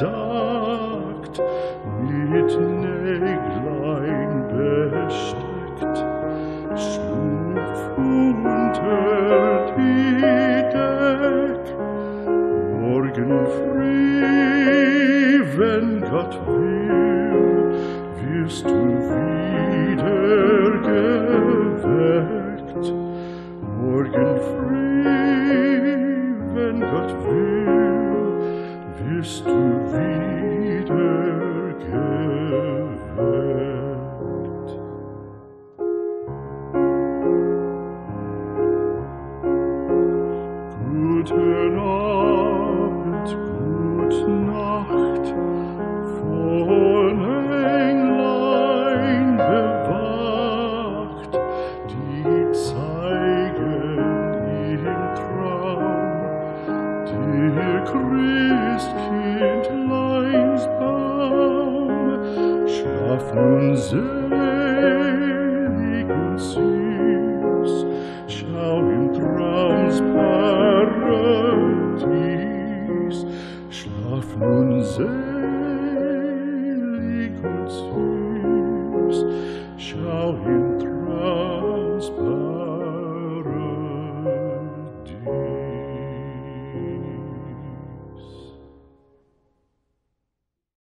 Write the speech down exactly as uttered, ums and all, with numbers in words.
verdackt, mit Näglein besteckt, schlupf unter die Deck. Morgen früh, wenn Gott will, wirst du wieder geweckt. Morgen früh, wenn Gott will, wirst du wieder geweckt. Guten Abend, gute Nacht, von Englein bewacht, die zeigen im Traum dir Christkindleins Baum. Schlaf nun selig und süß, schau im Traums Paradies. Schlaf nun selig und süß, schau im